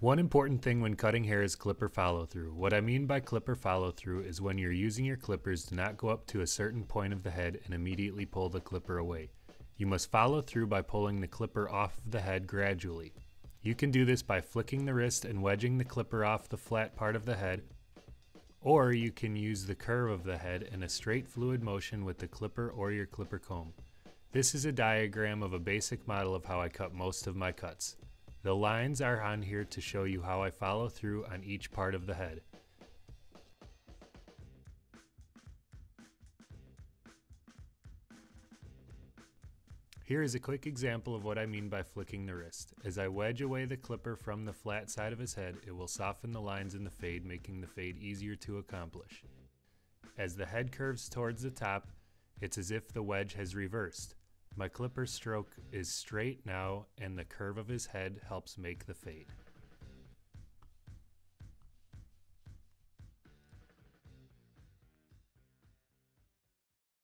One important thing when cutting hair is clipper follow-through. What I mean by clipper follow-through is when you're using your clippers, do not go up to a certain point of the head and immediately pull the clipper away. You must follow through by pulling the clipper off of the head gradually. You can do this by flicking the wrist and wedging the clipper off the flat part of the head, or you can use the curve of the head in a straight fluid motion with the clipper or your clipper comb. This is a diagram of a basic model of how I cut most of my cuts. The lines are on here to show you how I follow through on each part of the head. Here is a quick example of what I mean by flicking the wrist. As I wedge away the clipper from the flat side of his head, it will soften the lines in the fade, making the fade easier to accomplish. As the head curves towards the top, it's as if the wedge has reversed. My clipper stroke is straight now, and the curve of his head helps make the fade.